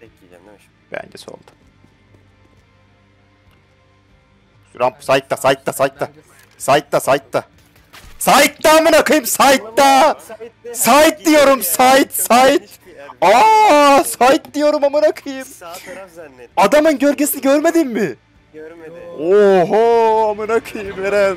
Bekleyeceğim değil mi şimdi? Bence solda. Ramp side'da, side'da, side'da. Side'da, side'da. Side'da amına koyayım, side'da. Side diyorum, side, side. Aa, side diyorum amına koyayım. Sağ taraf zannettim. Adamın gölgesini görmedin mi? Görmedim. Oho amına koyayım Eren.